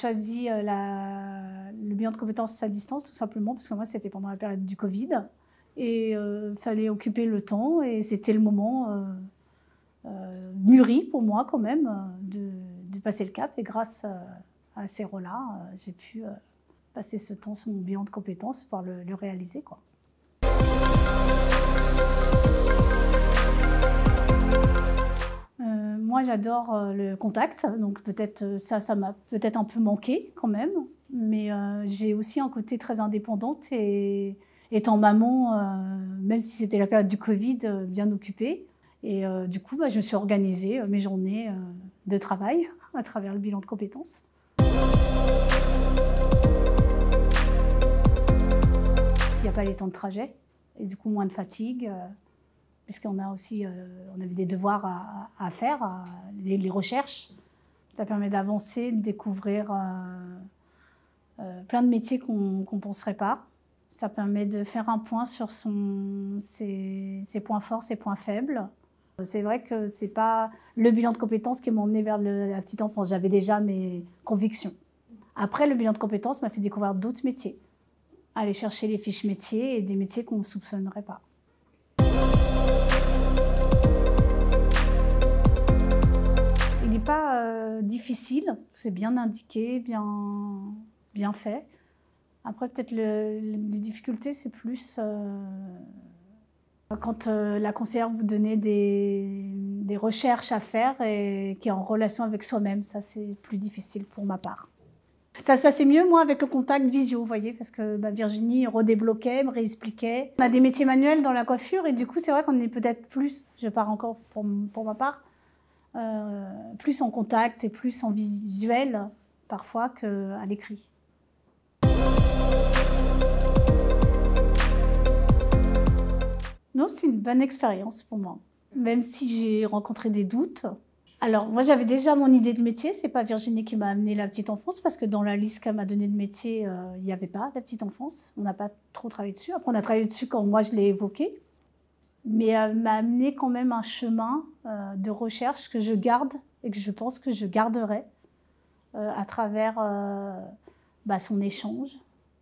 choisi le bilan de compétences à distance, tout simplement, parce que moi, c'était pendant la période du Covid. Et il fallait occuper le temps, et c'était le moment mûri pour moi, quand même, de passer le cap. Et grâce à ces rôles-là, j'ai pu passer ce temps sur mon bilan de compétences pour le réaliser, quoi. Moi, j'adore le contact, donc peut-être ça m'a peut-être un peu manqué quand même, mais j'ai aussi un côté très indépendante et étant maman, même si c'était la période du Covid, bien occupée. Et du coup, je me suis organisée mes journées de travail à travers le bilan de compétences. Il n'y a pas les temps de trajet et du coup moins de fatigue. Puisqu'on a aussi on avait des devoirs à faire, les recherches. Ça permet d'avancer, de découvrir plein de métiers qu'on ne penserait pas. Ça permet de faire un point sur ses points forts, ses points faibles. C'est vrai que ce n'est pas le bilan de compétences qui m'a emmenée vers la petite enfance. J'avais déjà mes convictions. Après, le bilan de compétences m'a fait découvrir d'autres métiers. Aller chercher les fiches métiers et des métiers qu'on ne soupçonnerait pas. Pas difficile, c'est bien indiqué, bien fait. Après, peut-être les difficultés, c'est plus quand la conseillère vous donnait des recherches à faire et qui est en relation avec soi-même. Ça, c'est plus difficile pour ma part. Ça se passait mieux, moi, avec le contact visio, vous voyez, parce que Virginie redébloquait, me réexpliquait. On a des métiers manuels dans la coiffure et du coup, c'est vrai qu'on est peut-être plus, je pars encore pour ma part, plus en contact et plus en visuel parfois qu'à l'écrit. Non, c'est une bonne expérience pour moi, même si j'ai rencontré des doutes. Alors moi j'avais déjà mon idée de métier, c'est pas Virginie qui m'a amené la petite enfance parce que dans la liste qu'elle m'a donnée de métier, il n'y avait pas la petite enfance, on n'a pas trop travaillé dessus. Après on a travaillé dessus quand moi je l'ai évoqué. Mais elle m'a amené quand même un chemin de recherche que je garde et que je pense que je garderai à travers son échange,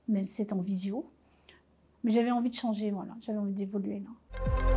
même si c'est en visio. Mais j'avais envie de changer, voilà. J'avais envie d'évoluer là.